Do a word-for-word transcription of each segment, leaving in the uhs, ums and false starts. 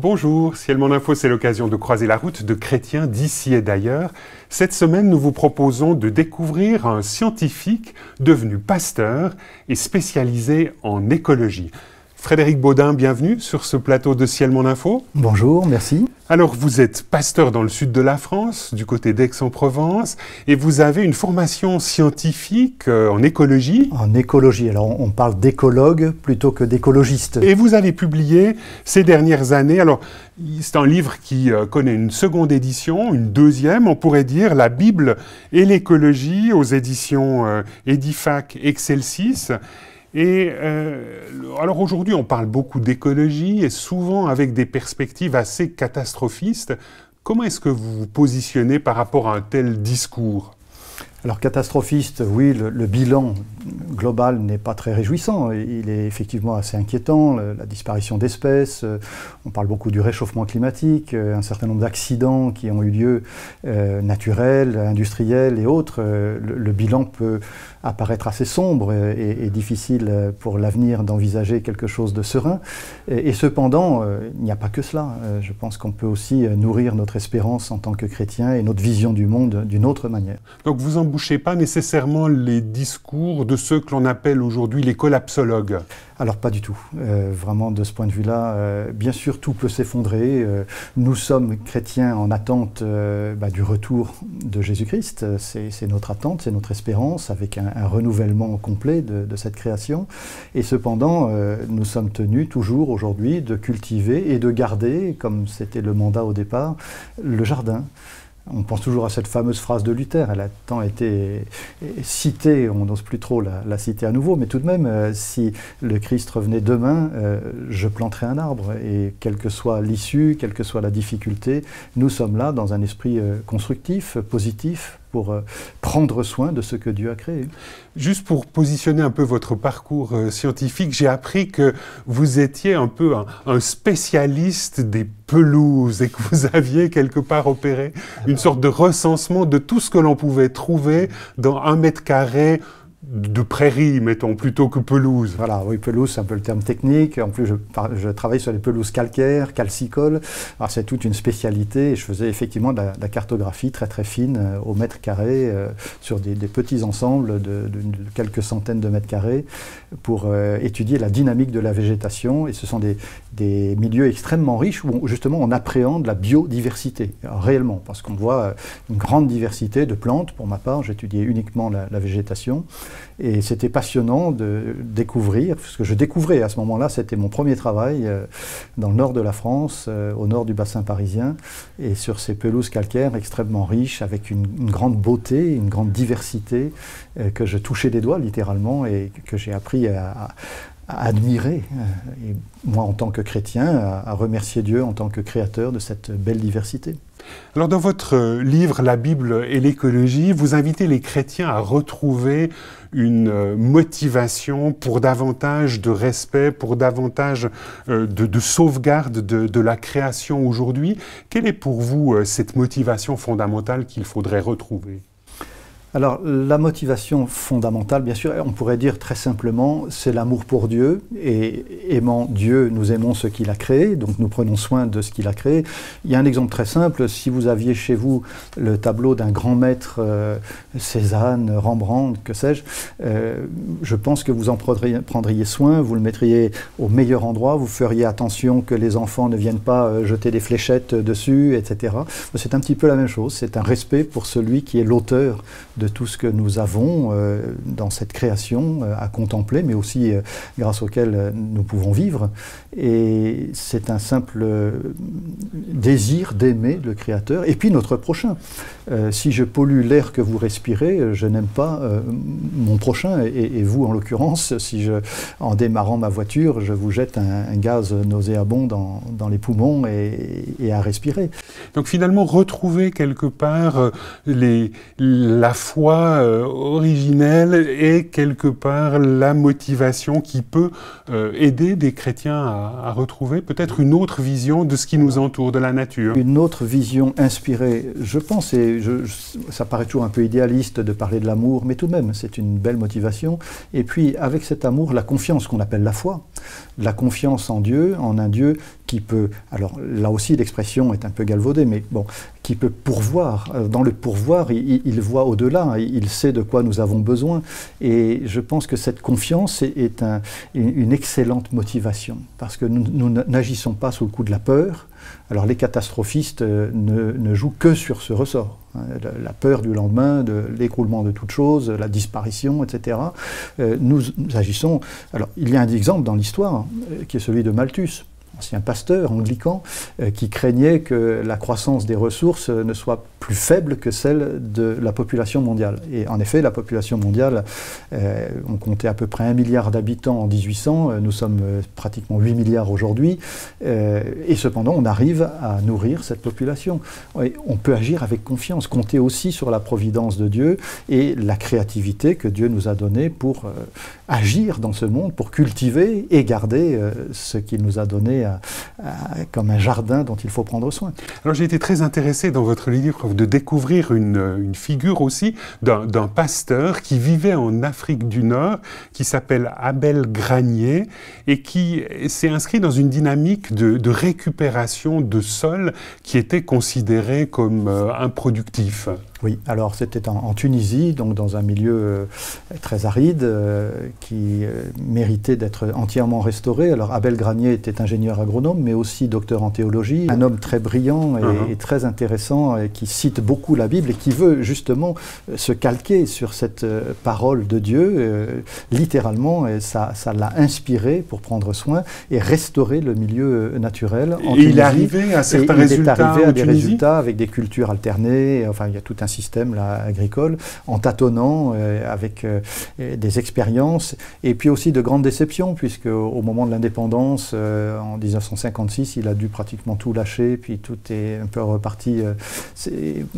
Bonjour, Ciel Mon Info, c'est l'occasion de croiser la route de chrétiens d'ici et d'ailleurs. Cette semaine, nous vous proposons de découvrir un scientifique devenu pasteur et spécialisé en écologie. Frédéric Baudin, bienvenue sur ce plateau de Ciel Mon Info. Bonjour, merci. Alors, vous êtes pasteur dans le sud de la France, du côté d'Aix-en-Provence, et vous avez une formation scientifique euh, en écologie. En écologie, alors on parle d'écologue plutôt que d'écologiste. Et vous avez publié ces dernières années, alors c'est un livre qui euh, connaît une seconde édition, une deuxième, on pourrait dire, La Bible et l'écologie aux éditions euh, Edifac, Excelsis. Et euh, alors aujourd'hui, on parle beaucoup d'écologie et souvent avec des perspectives assez catastrophistes. Comment est-ce que vous vous positionnez par rapport à un tel discours? Alors catastrophiste, oui, le, le bilan global n'est pas très réjouissant. Il est effectivement assez inquiétant, la, la disparition d'espèces, euh, on parle beaucoup du réchauffement climatique, euh, un certain nombre d'accidents qui ont eu lieu, euh, naturels, industriels et autres. Euh, le, le bilan peut apparaître assez sombre et, et difficile pour l'avenir d'envisager quelque chose de serein. Et, et cependant, euh, il n'y a pas que cela. Euh, je pense qu'on peut aussi nourrir notre espérance en tant que chrétien et notre vision du monde d'une autre manière. Donc vous en bouchez pas nécessairement les discours de ceux que l'on appelle aujourd'hui les collapsologues? Alors pas du tout. Euh, vraiment de ce point de vue-là, euh, bien sûr tout peut s'effondrer. Euh, nous sommes chrétiens en attente euh, bah, du retour de Jésus-Christ. C'est notre attente, c'est notre espérance avec un, un renouvellement complet de, de cette création. Et cependant, euh, nous sommes tenus toujours aujourd'hui de cultiver et de garder, comme c'était le mandat au départ, le jardin. On pense toujours à cette fameuse phrase de Luther, elle a tant été citée, on n'ose plus trop la, la citer à nouveau, mais tout de même, euh, si le Christ revenait demain, euh, je planterai un arbre, et quelle que soit l'issue, quelle que soit la difficulté, nous sommes là dans un esprit euh, constructif, positif, pour euh, prendre soin de ce que Dieu a créé. Juste pour positionner un peu votre parcours euh, scientifique, j'ai appris que vous étiez un peu un, un spécialiste des pelouses et que vous aviez quelque part opéré Alors... une sorte de recensement de tout ce que l'on pouvait trouver dans un mètre carré de prairie, mettons, plutôt que pelouse. Voilà, oui, pelouse, c'est un peu le terme technique. En plus, je, je travaille sur les pelouses calcaires, calcicoles. Alors, c'est toute une spécialité. Et je faisais effectivement de la, de la cartographie très, très fine, euh, au mètre carré, euh, sur des, des petits ensembles de, de, de quelques centaines de mètres carrés, pour euh, étudier la dynamique de la végétation. Et ce sont des, des milieux extrêmement riches où, on, justement, on appréhende la biodiversité, alors, réellement, parce qu'on voit une grande diversité de plantes. Pour ma part, j'étudiais uniquement la, la végétation. Et c'était passionnant de découvrir, parce que je découvrais à ce moment-là, c'était mon premier travail euh, dans le nord de la France, euh, au nord du bassin parisien, et sur ces pelouses calcaires extrêmement riches, avec une, une grande beauté, une grande diversité, euh, que je touchais des doigts littéralement, et que j'ai appris à, à à admirer, et moi en tant que chrétien, à remercier Dieu en tant que créateur de cette belle diversité. Alors dans votre livre « La Bible et l'écologie », vous invitez les chrétiens à retrouver une motivation pour davantage de respect, pour davantage de, de sauvegarde de, de la création aujourd'hui. Quelle est pour vous cette motivation fondamentale qu'il faudrait retrouver ? Alors, la motivation fondamentale, bien sûr, on pourrait dire très simplement, c'est l'amour pour Dieu, et aimant Dieu, nous aimons ce qu'il a créé, donc nous prenons soin de ce qu'il a créé. Il y a un exemple très simple, si vous aviez chez vous le tableau d'un grand maître, euh, Cézanne, Rembrandt, que sais-je, euh, je pense que vous en prendriez, prendriez soin, vous le mettriez au meilleur endroit, vous feriez attention que les enfants ne viennent pas euh, jeter des fléchettes dessus, et cetera. C'est un petit peu la même chose, c'est un respect pour celui qui est l'auteur de tout ce que nous avons euh, dans cette création euh, à contempler, mais aussi euh, grâce auquel euh, nous pouvons vivre. Et c'est un simple euh, désir d'aimer le Créateur, et puis notre prochain. Euh, si je pollue l'air que vous respirez, je n'aime pas euh, mon prochain, et, et vous en l'occurrence, si je, en démarrant ma voiture, je vous jette un, un gaz nauséabond dans, dans les poumons et, et à respirer. Donc finalement, retrouver quelque part euh, les, la foi euh, originelle et quelque part la motivation qui peut euh, aider des chrétiens à, à retrouver peut-être une autre vision de ce qui nous entoure, de la nature. Une autre vision inspirée, je pense, et je, je, ça paraît toujours un peu idéaliste de parler de l'amour, mais tout de même c'est une belle motivation. Et puis avec cet amour, la confiance qu'on appelle la foi, la confiance en Dieu, en un Dieu qui peut, alors là aussi l'expression est un peu galvaudée, mais bon, qui peut pourvoir. Dans le pourvoir, il, il voit au-delà, il sait de quoi nous avons besoin. Et je pense que cette confiance est, est un, une excellente motivation, parce que nous n'agissons pas sous le coup de la peur. Alors les catastrophistes ne, ne jouent que sur ce ressort. La peur du lendemain, de l'écroulement de toute chose, la disparition, et cetera. Nous, nous agissons... Alors, il y a un exemple dans l'histoire, qui est celui de Malthus, ancien pasteur anglican, qui craignait que la croissance des ressources ne soit plus faible que celle de la population mondiale. Et en effet, la population mondiale, on comptait à peu près un milliard d'habitants en mille huit cents, nous sommes pratiquement huit milliards aujourd'hui, et cependant on arrive à nourrir cette population. Et on peut agir avec confiance, compter aussi sur la providence de Dieu et la créativité que Dieu nous a donnée pour agir dans ce monde, pour cultiver et garder ce qu'il nous a donné à, à, comme un jardin dont il faut prendre soin. Alors j'ai été très intéressé dans votre livre de découvrir une, une figure aussi d'un d'un pasteur qui vivait en Afrique du Nord, qui s'appelle Abel Granier, et qui s'est inscrit dans une dynamique de, de récupération de sol qui était considéré comme euh, improductif. Oui, alors c'était en, en Tunisie, donc dans un milieu euh, très aride, euh, qui euh, méritait d'être entièrement restauré. Alors Abel Granier était ingénieur agronome, mais aussi docteur en théologie, un homme très brillant et, uh-huh. et très intéressant, et qui cite beaucoup la Bible, et qui veut justement euh, se calquer sur cette euh, parole de Dieu, euh, littéralement, et ça l'a inspiré pour prendre soin et restaurer le milieu euh, naturel en Tunisie. Il est arrivé à certains résultats. Il est arrivé à des résultats avec des cultures alternées, et, enfin il y a tout un système là, agricole, en tâtonnant euh, avec euh, des expériences, et puis aussi de grandes déceptions, puisque au moment de l'indépendance, euh, en mille neuf cent cinquante-six, il a dû pratiquement tout lâcher, puis tout est un peu reparti. Euh,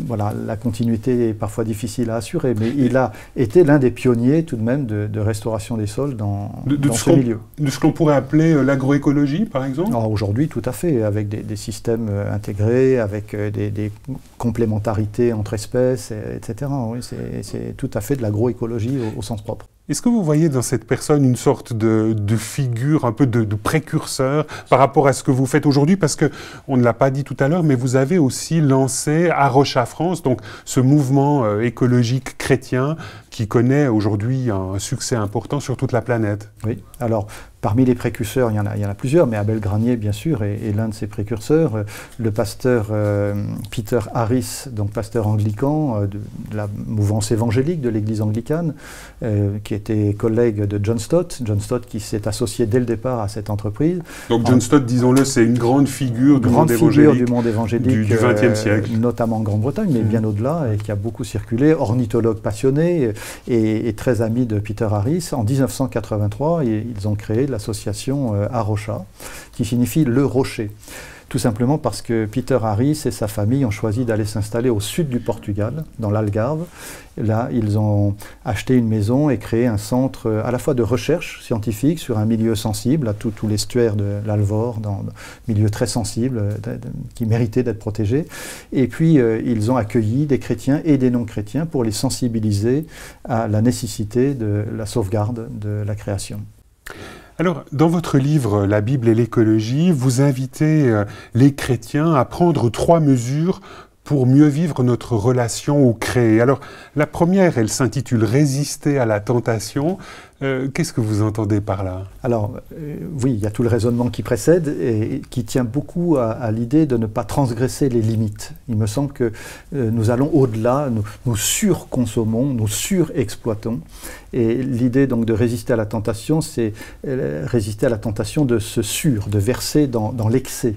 voilà, la continuité est parfois difficile à assurer, mais il a été l'un des pionniers tout de même de, de restauration des sols dans, de, de dans ce milieu. De ce qu'on pourrait appeler euh, l'agroécologie, par exemple? Aujourd'hui, tout à fait, avec des, des systèmes euh, intégrés, avec euh, des, des complémentarités entre espèces, et cetera. Oui, c'est tout à fait de l'agroécologie au, au sens propre. Est-ce que vous voyez dans cette personne une sorte de, de figure, un peu de, de précurseur par rapport à ce que vous faites aujourd'hui? Parce qu'on ne l'a pas dit tout à l'heure, mais vous avez aussi lancé Arocha France, donc ce mouvement euh, écologique chrétien qui connaît aujourd'hui un succès important sur toute la planète. Oui, alors... Parmi les précurseurs, il y en a, il y en a plusieurs, mais Abel Granier, bien sûr, est, est l'un de ses précurseurs. Le pasteur euh, Peter Harris, donc pasteur anglican euh, de, de la mouvance évangélique de l'Église anglicane, euh, qui était collègue de John Stott, John Stott qui s'est associé dès le départ à cette entreprise. Donc John en, Stott, disons-le, c'est une grande figure du, grande monde, figure évangélique, du monde évangélique du vingtième siècle, euh, notamment en Grande-Bretagne, mais mmh. bien au-delà, et qui a beaucoup circulé, ornithologue passionné et, et très ami de Peter Harris. En mille neuf cent quatre-vingt-trois, et, ils ont créé l'association euh, Arocha, qui signifie « le rocher ». Tout simplement parce que Peter Harris et sa famille ont choisi d'aller s'installer au sud du Portugal, dans l'Algarve. Là, ils ont acheté une maison et créé un centre à la fois de recherche scientifique sur un milieu sensible, à tout, tout l'estuaire de l'Alvor, dans un milieu très sensible, de, de, qui méritait d'être protégé. Et puis, euh, ils ont accueilli des chrétiens et des non-chrétiens pour les sensibiliser à la nécessité de la sauvegarde de la création. Alors, dans votre livre « La Bible et l'écologie », vous invitez euh, les chrétiens à prendre trois mesures pour mieux vivre notre relation au créé. Alors, la première, elle s'intitule « Résister à la tentation ». Euh, Qu'est-ce que vous entendez par là? Alors, euh, oui, il y a tout le raisonnement qui précède et qui tient beaucoup à, à l'idée de ne pas transgresser les limites. Il me semble que euh, nous allons au-delà, nous, nous surconsommons, nous surexploitons. Et l'idée donc de résister à la tentation, c'est euh, résister à la tentation de se sur, de verser dans, dans l'excès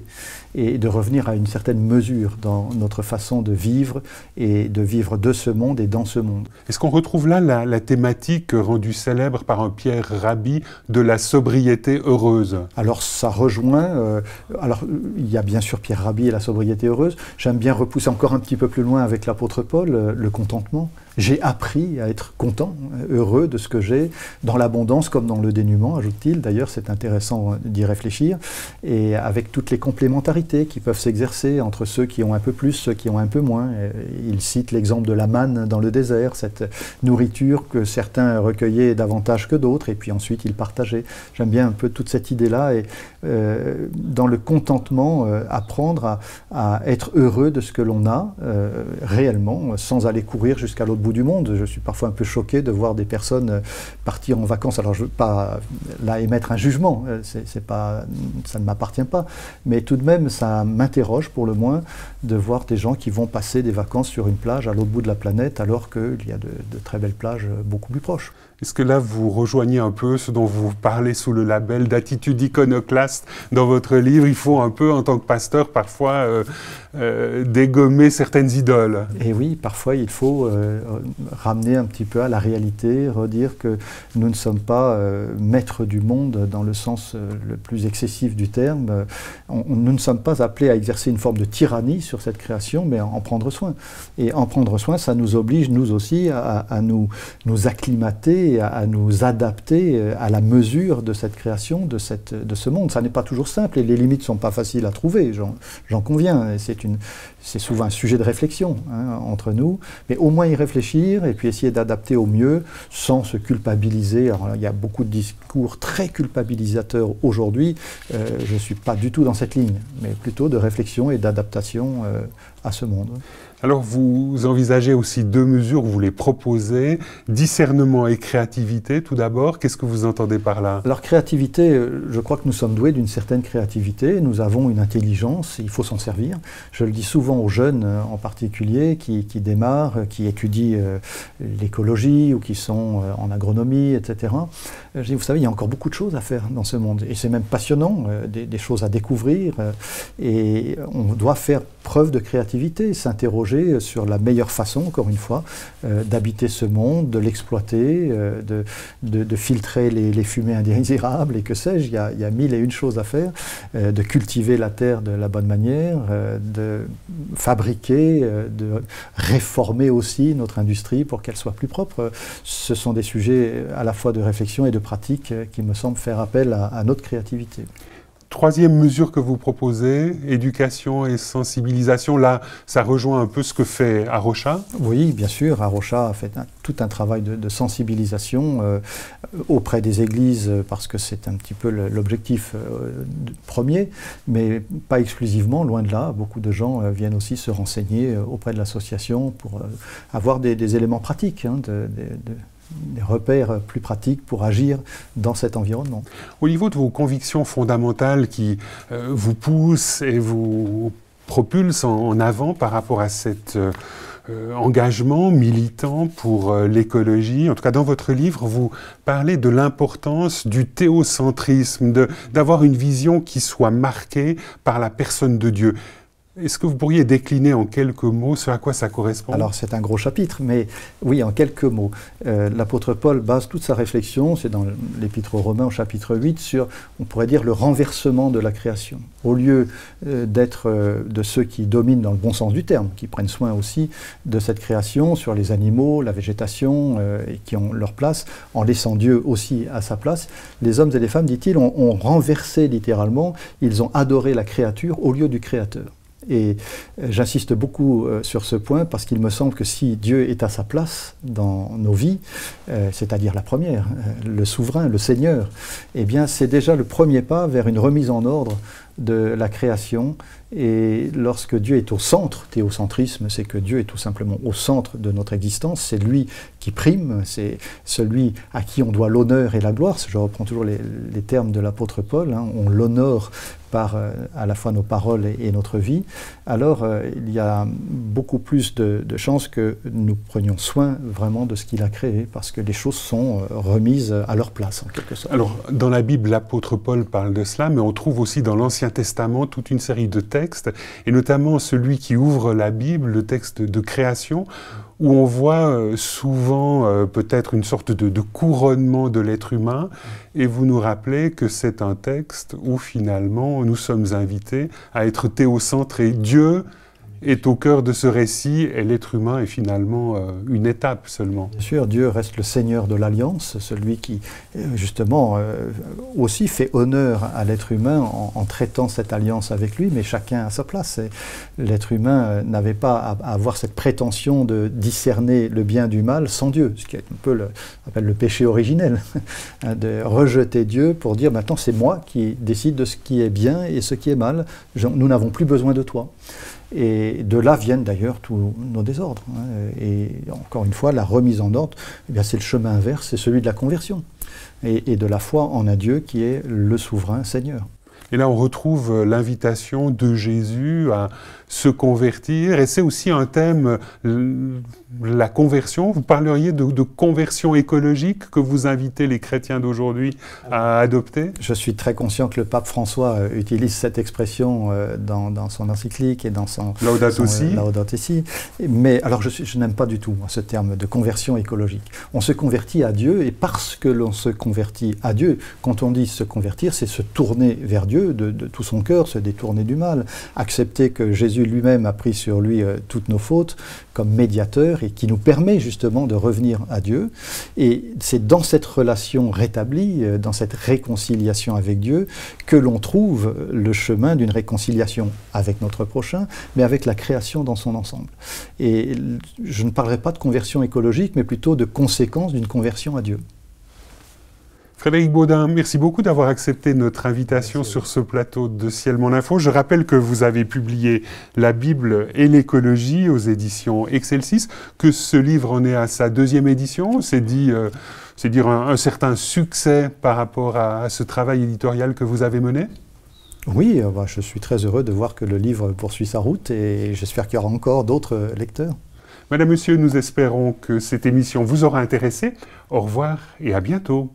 et de revenir à une certaine mesure dans notre façon de vivre et de vivre de ce monde et dans ce monde. Est-ce qu'on retrouve là la, la thématique rendue célèbre par par un Pierre Rabhi de la sobriété heureuse? Alors ça rejoint, euh, alors il y a bien sûr Pierre Rabhi et la sobriété heureuse, j'aime bien repousser encore un petit peu plus loin avec l'apôtre Paul, euh, le contentement. J'ai appris à être content, heureux de ce que j'ai, dans l'abondance comme dans le dénuement, ajoute-t-il. D'ailleurs, c'est intéressant d'y réfléchir. Et avec toutes les complémentarités qui peuvent s'exercer entre ceux qui ont un peu plus, ceux qui ont un peu moins. Il cite l'exemple de la manne dans le désert, cette nourriture que certains recueillaient davantage que d'autres, et puis ensuite ils partageaient. J'aime bien un peu toute cette idée-là. Et euh, dans le contentement, euh, apprendre à, à être heureux de ce que l'on a, euh, réellement, sans aller courir jusqu'à l'autre bout du monde. Je suis parfois un peu choqué de voir des personnes partir en vacances. Alors je ne veux pas là émettre un jugement, c'est, c'est pas, ça ne m'appartient pas, mais tout de même ça m'interroge pour le moins de voir des gens qui vont passer des vacances sur une plage à l'autre bout de la planète alors qu'il y a de, de très belles plages beaucoup plus proches. Est-ce que là vous rejoignez un peu ce dont vous parlez sous le label d'attitude iconoclaste dans votre livre? Il faut un peu en tant que pasteur parfois euh, euh, dégommer certaines idoles. Et oui, parfois il faut euh, ramener un petit peu à la réalité, redire que nous ne sommes pas euh, maîtres du monde dans le sens euh, le plus excessif du terme. On, on, nous ne sommes pas appelés à exercer une forme de tyrannie sur cette création, mais à en prendre soin. Et en prendre soin, ça nous oblige nous aussi à, à nous, nous acclimater, à, à nous adapter à la mesure de cette création, de, cette, de ce monde. Ça n'est pas toujours simple et les limites ne sont pas faciles à trouver, j'en conviens. C'est souvent un sujet de réflexion hein, entre nous, mais au moins y réfléchir et puis essayer d'adapter au mieux sans se culpabiliser. Alors là, il y a beaucoup de discours très culpabilisateurs aujourd'hui. Euh, je ne suis pas du tout dans cette ligne, mais plutôt de réflexion et d'adaptation euh, à ce monde. Alors vous envisagez aussi deux mesures, vous les proposez, discernement et créativité tout d'abord. Qu'est-ce que vous entendez par là? Alors créativité, je crois que nous sommes doués d'une certaine créativité, nous avons une intelligence, il faut s'en servir. Je le dis souvent aux jeunes en particulier qui, qui démarrent, qui étudient euh, l'écologie ou qui sont euh, en agronomie, et cetera. Je dis, vous savez, il y a encore beaucoup de choses à faire dans ce monde et c'est même passionnant, euh, des, des choses à découvrir euh, et on doit faire preuve de créativité, s'interroger sur la meilleure façon, encore une fois, euh, d'habiter ce monde, de l'exploiter, euh, de, de, de filtrer les, les fumées indésirables et que sais-je, il y a, y a mille et une choses à faire, euh, de cultiver la terre de la bonne manière, euh, de fabriquer, euh, de réformer aussi notre industrie pour qu'elle soit plus propre. Ce sont des sujets à la fois de réflexion et de pratique qui me semblent faire appel à, à notre créativité. Troisième mesure que vous proposez, éducation et sensibilisation, là, ça rejoint un peu ce que fait Arocha. Oui, bien sûr, Arocha a fait un, tout un travail de, de sensibilisation euh, auprès des églises, parce que c'est un petit peu l'objectif euh, premier, mais pas exclusivement, loin de là. Beaucoup de gens euh, viennent aussi se renseigner euh, auprès de l'association pour euh, avoir des, des éléments pratiques, hein, de, de, de des repères plus pratiques pour agir dans cet environnement. Au niveau de vos convictions fondamentales qui euh, vous poussent et vous propulsent en, en avant par rapport à cet euh, engagement militant pour euh, l'écologie, en tout cas dans votre livre, vous parlez de l'importance du théocentrisme, d'avoir une vision qui soit marquée par la personne de Dieu. Est-ce que vous pourriez décliner en quelques mots ce à quoi ça correspond? Alors c'est un gros chapitre, mais oui, en quelques mots. Euh, L'apôtre Paul base toute sa réflexion, c'est dans l'Épître aux Romains au chapitre huit, sur, on pourrait dire, le renversement de la création. Au lieu euh, d'être euh, de ceux qui dominent dans le bon sens du terme, qui prennent soin aussi de cette création sur les animaux, la végétation, euh, et qui ont leur place, en laissant Dieu aussi à sa place, les hommes et les femmes, dit-il, ont, ont renversé littéralement, ils ont adoré la créature au lieu du créateur. Et j'insiste beaucoup euh, sur ce point parce qu'il me semble que si Dieu est à sa place dans nos vies, euh, c'est-à-dire la première, euh, le souverain, le Seigneur, eh bien c'est déjà le premier pas vers une remise en ordre de la création. Et lorsque Dieu est au centre, théocentrisme, c'est que Dieu est tout simplement au centre de notre existence, c'est lui qui prime, c'est celui à qui on doit l'honneur et la gloire. Je reprends toujours les, les termes de l'apôtre Paul, hein, on l'honore par euh, à la fois nos paroles et, et notre vie. Alors euh, il y a beaucoup plus de, de chances que nous prenions soin vraiment de ce qu'il a créé, parce que les choses sont euh, remises à leur place en quelque sorte. Alors dans la Bible, l'apôtre Paul parle de cela, mais on trouve aussi dans l'Ancien Testament toute une série de textes, et notamment celui qui ouvre la Bible, le texte de création, où on voit souvent euh, peut-être une sorte de, de couronnement de l'être humain, et vous nous rappelez que c'est un texte où finalement nous sommes invités à être théocentrés. Dieu est au cœur de ce récit, et l'être humain est finalement euh, une étape seulement. Bien sûr, Dieu reste le Seigneur de l'Alliance, celui qui, justement, euh, aussi fait honneur à l'être humain en, en traitant cette alliance avec lui, mais chacun à sa place. L'être humain n'avait pas à, à avoir cette prétention de discerner le bien du mal sans Dieu, ce qui est un peu le, on appelle le péché originel, hein, de rejeter Dieu pour dire, maintenant c'est moi qui décide de ce qui est bien et ce qui est mal, Je, nous n'avons plus besoin de toi. Et de là viennent d'ailleurs tous nos désordres. Et encore une fois, la remise en ordre, eh bien c'est le chemin inverse, c'est celui de la conversion et, et de la foi en un Dieu qui est le souverain Seigneur. Et là, on retrouve l'invitation de Jésus à se convertir. Et c'est aussi un thème, la conversion. Vous parleriez de, de conversion écologique que vous invitez les chrétiens d'aujourd'hui à adopter? Je suis très conscient que le pape François utilise cette expression dans, dans son encyclique et dans son... Laudato si. Laudato si. Mais alors, je, je n'aime pas du tout ce terme de conversion écologique. On se convertit à Dieu, et parce que l'on se convertit à Dieu, quand on dit se convertir, c'est se tourner vers Dieu, De, de tout son cœur, se détourner du mal, accepter que Jésus lui-même a pris sur lui euh, toutes nos fautes comme médiateur et qui nous permet justement de revenir à Dieu. Et c'est dans cette relation rétablie, euh, dans cette réconciliation avec Dieu, que l'on trouve le chemin d'une réconciliation avec notre prochain, mais avec la création dans son ensemble. Et je ne parlerai pas de conversion écologique, mais plutôt de conséquence d'une conversion à Dieu. Frédéric Baudin, merci beaucoup d'avoir accepté notre invitation merci. Sur ce plateau de Ciel Mon Info. Je rappelle que vous avez publié La Bible et l'écologie aux éditions Excelsis, que ce livre en est à sa deuxième édition. C'est dit, euh, c'est dire un, un certain succès par rapport à, à ce travail éditorial que vous avez mené. Oui, euh, bah, je suis très heureux de voir que le livre poursuit sa route et j'espère qu'il y aura encore d'autres lecteurs. Madame, Monsieur, nous espérons que cette émission vous aura intéressé. Au revoir et à bientôt.